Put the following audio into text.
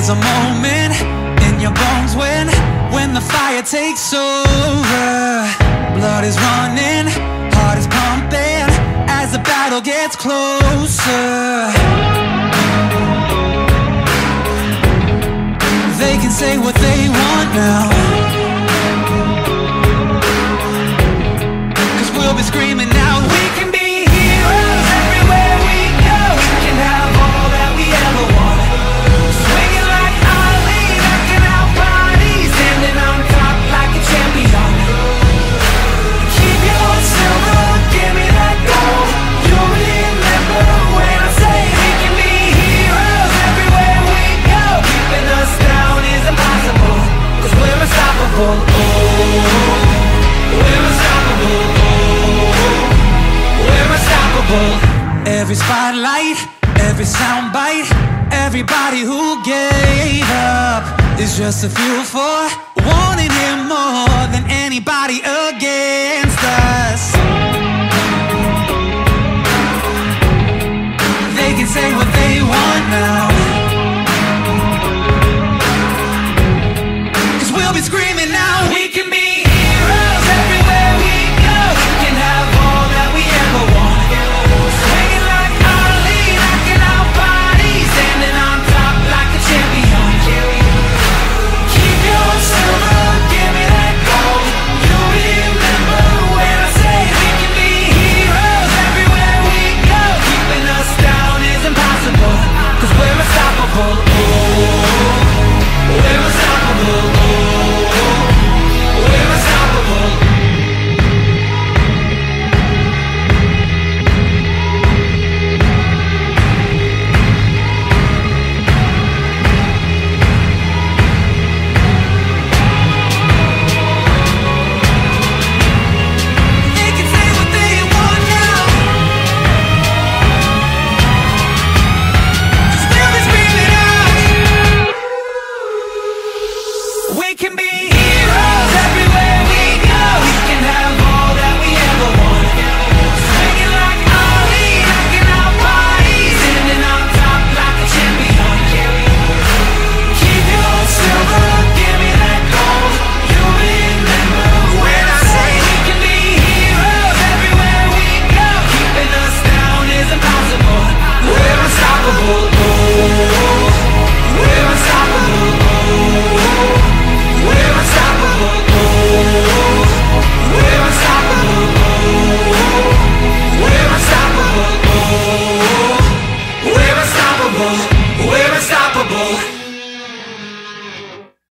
There's a moment in your bones when the fire takes over. Blood is running, heart is pumping as the battle gets closer. They can say what they want now, 'cause we'll be screaming out, we can be heroes everywhere we go. We can have all that we ever want, swinging like Ali, knocking out bodies, standing on top like a champion. Keep your silver, give me that gold. You'll remember when I say we can be heroes everywhere we go. Keeping us down is impossible, 'cause we're unstoppable. Oh, we're unstoppable. Every spotlight, every soundbite, everybody who gave up is just a fuel for wanting him more than anybody else.